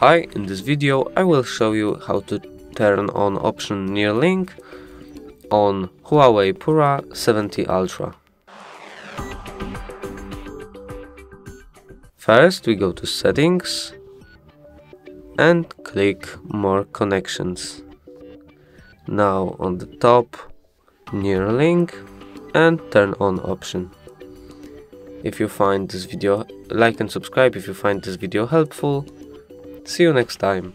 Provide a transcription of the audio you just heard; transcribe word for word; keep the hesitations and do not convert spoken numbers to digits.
Hi, in this video I will show you how to turn on option NearLink on Huawei Pura seventy Ultra. First we go to settings and click more connections. Now on the top NearLink and turn on option. If you find this video, like and subscribe if you find this video helpful. See you next time.